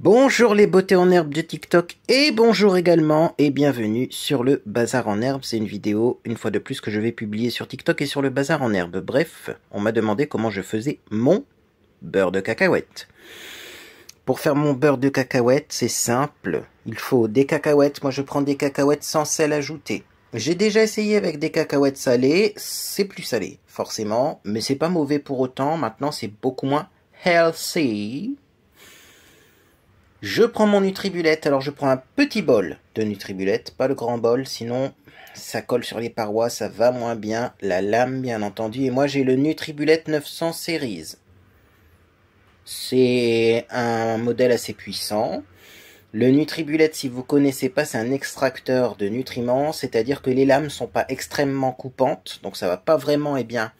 Bonjour les beautés en herbe de TikTok et bonjour également et bienvenue sur le Bazar en Herbe. C'est une vidéo, une fois de plus, que je vais publier sur TikTok et sur le Bazar en Herbe. Bref, on m'a demandé comment je faisais mon beurre de cacahuète. Pour faire mon beurre de cacahuète, c'est simple. Il faut des cacahuètes. Moi, je prends des cacahuètes sans sel ajouté. J'ai déjà essayé avec des cacahuètes salées. C'est plus salé, forcément, mais c'est pas mauvais pour autant. Maintenant, c'est beaucoup moins healthy. Je prends mon Nutribullet, alors je prends un petit bol de Nutribullet, pas le grand bol, sinon ça colle sur les parois, ça va moins bien, la lame bien entendu, et moi j'ai le Nutribullet 900 series. C'est un modèle assez puissant. Le Nutribullet, si vous connaissez pas, c'est un extracteur de nutriments, c'est-à-dire que les lames sont pas extrêmement coupantes, donc ça va pas vraiment, eh bien,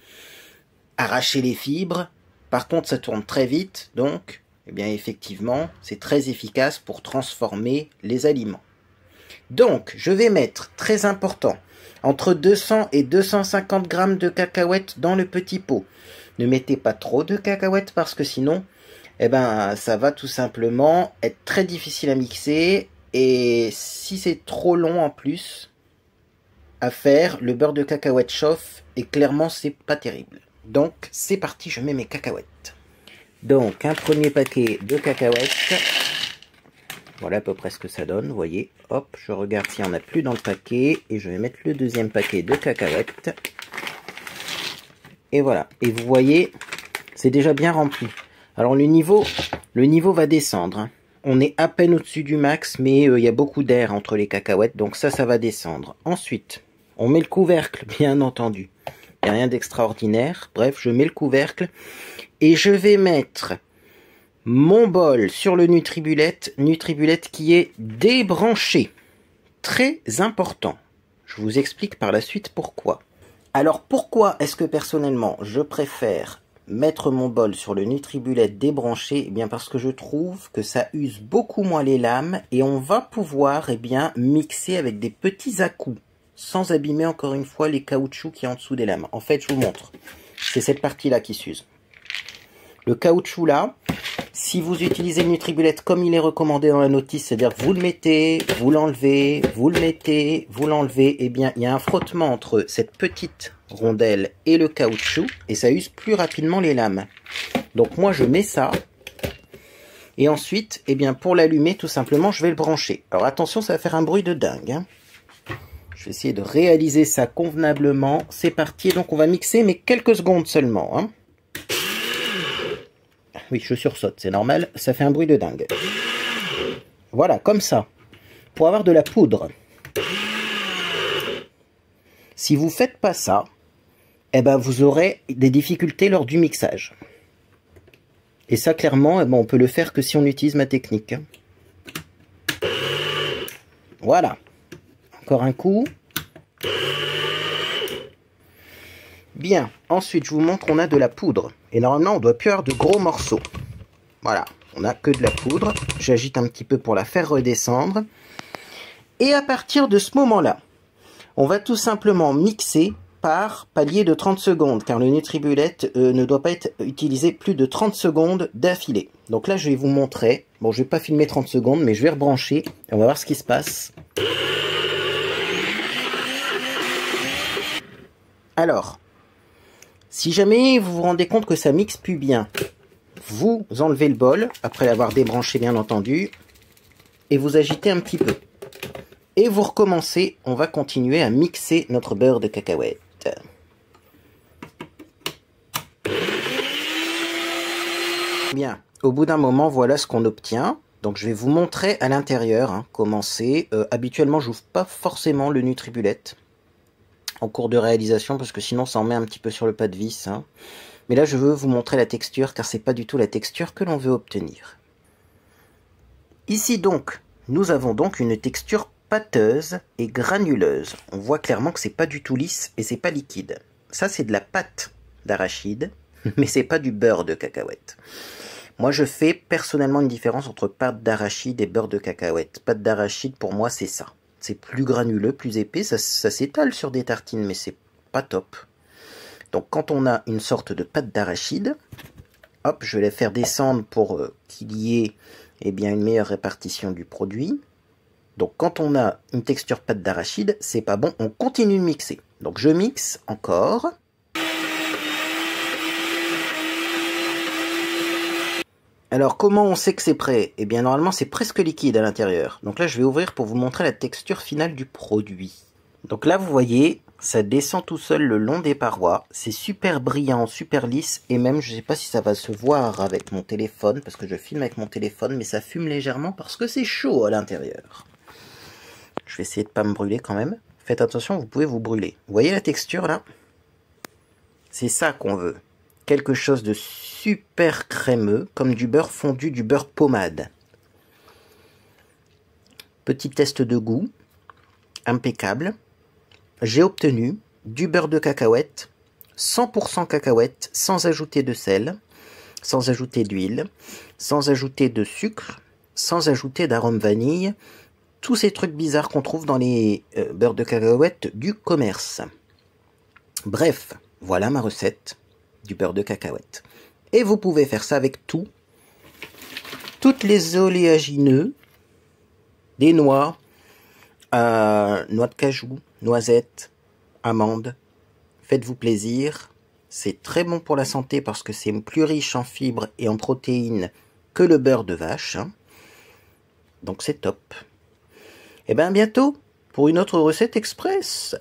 arracher les fibres. Par contre, ça tourne très vite, donc... Eh bien, effectivement, c'est très efficace pour transformer les aliments. Donc, je vais mettre, très important, entre 200 et 250 grammes de cacahuètes dans le petit pot. Ne mettez pas trop de cacahuètes parce que sinon, eh ben, ça va tout simplement être très difficile à mixer. Et si c'est trop long en plus à faire, le beurre de cacahuète chauffe et clairement, c'est pas terrible. Donc, c'est parti, je mets mes cacahuètes. Donc, un premier paquet de cacahuètes. Voilà à peu près ce que ça donne, vous voyez. Hop, je regarde s'il n'y en a plus dans le paquet. Et je vais mettre le deuxième paquet de cacahuètes. Et voilà. Et vous voyez, c'est déjà bien rempli. Alors, le niveau va descendre. On est à peine au-dessus du max, mais il y a beaucoup d'air entre les cacahuètes. Donc ça, ça va descendre. Ensuite, on met le couvercle, bien entendu. Il n'y a rien d'extraordinaire. Bref, je mets le couvercle. Et je vais mettre mon bol sur le Nutribullet, qui est débranché. Très important. Je vous explique par la suite pourquoi. Alors pourquoi est-ce que personnellement je préfère mettre mon bol sur le Nutribullet débranché? Eh bien parce que je trouve que ça use beaucoup moins les lames et on va pouvoir eh bien, mixer avec des petits à-coups. Sans abîmer encore une fois les caoutchoucs qui sont en dessous des lames. En fait, je vous montre. C'est cette partie-là qui s'use. Le caoutchouc là, si vous utilisez le Nutribullet comme il est recommandé dans la notice, c'est-à-dire vous le mettez, vous l'enlevez, vous le mettez, vous l'enlevez, eh bien il y a un frottement entre cette petite rondelle et le caoutchouc, et ça use plus rapidement les lames. Donc moi je mets ça, et ensuite, eh bien pour l'allumer, tout simplement je vais le brancher. Alors attention, ça va faire un bruit de dingue. Hein. Je vais essayer de réaliser ça convenablement, c'est parti, donc on va mixer, mais quelques secondes seulement, hein. Oui, je sursaute, c'est normal, ça fait un bruit de dingue. Voilà, comme ça, pour avoir de la poudre. Si vous ne faites pas ça, eh ben vous aurez des difficultés lors du mixage. Et ça, clairement, eh ben, on peut le faire que si on utilise ma technique. Voilà. Encore un coup. Bien, ensuite je vous montre, on a de la poudre. Et normalement on doit plus avoir de gros morceaux. Voilà, on n'a que de la poudre. J'agite un petit peu pour la faire redescendre. Et à partir de ce moment-là, on va tout simplement mixer par palier de 30 secondes. Car le Nutribullet ne doit pas être utilisé plus de 30 secondes d'affilée. Donc là je vais vous montrer. Bon, je ne vais pas filmer 30 secondes, mais je vais rebrancher. Et on va voir ce qui se passe. Alors... Si jamais vous vous rendez compte que ça mixe plus bien, vous enlevez le bol, après l'avoir débranché bien entendu, et vous agitez un petit peu. Et vous recommencez, on va continuer à mixer notre beurre de cacahuète. Bien, au bout d'un moment, voilà ce qu'on obtient. Donc je vais vous montrer à l'intérieur, hein, comment c'est. Habituellement, j'ouvre pas forcément le Nutribullet. En cours de réalisation, parce que sinon ça en met un petit peu sur le pas de vis. Hein. Mais là, je veux vous montrer la texture, car c'est pas du tout la texture que l'on veut obtenir. Ici donc, nous avons donc une texture pâteuse et granuleuse. On voit clairement que c'est pas du tout lisse et c'est pas liquide. Ça, c'est de la pâte d'arachide, mais c'est pas du beurre de cacahuète. Moi, je fais personnellement une différence entre pâte d'arachide et beurre de cacahuète. Pâte d'arachide, pour moi, c'est ça. C'est plus granuleux, plus épais, ça s'étale sur des tartines, mais c'est pas top. Donc quand on a une sorte de pâte d'arachide, hop, je vais la faire descendre pour qu'il y ait eh bien, une meilleure répartition du produit. Donc quand on a une texture pâte d'arachide, c'est pas bon, on continue de mixer. Donc je mixe encore. Alors comment on sait que c'est prêt? Eh bien normalement c'est presque liquide à l'intérieur. Donc là je vais ouvrir pour vous montrer la texture finale du produit. Donc là vous voyez, ça descend tout seul le long des parois. C'est super brillant, super lisse. Et même je ne sais pas si ça va se voir avec mon téléphone, parce que je filme avec mon téléphone, mais ça fume légèrement parce que c'est chaud à l'intérieur. Je vais essayer de ne pas me brûler quand même. Faites attention, vous pouvez vous brûler. Vous voyez la texture là? C'est ça qu'on veut. Quelque chose de super crémeux, comme du beurre fondu, du beurre pommade. Petit test de goût, impeccable. J'ai obtenu du beurre de cacahuète, 100% cacahuète, sans ajouter de sel, sans ajouter d'huile, sans ajouter de sucre, sans ajouter d'arôme vanille. Tous ces trucs bizarres qu'on trouve dans les beurres de cacahuète du commerce. Bref, voilà ma recette du beurre de cacahuète. Et vous pouvez faire ça avec tout. Toutes les oléagineux, des noix, noix de cajou, noisettes, amandes. Faites-vous plaisir. C'est très bon pour la santé parce que c'est plus riche en fibres et en protéines que le beurre de vache. Donc c'est top. Et bien bientôt pour une autre recette express.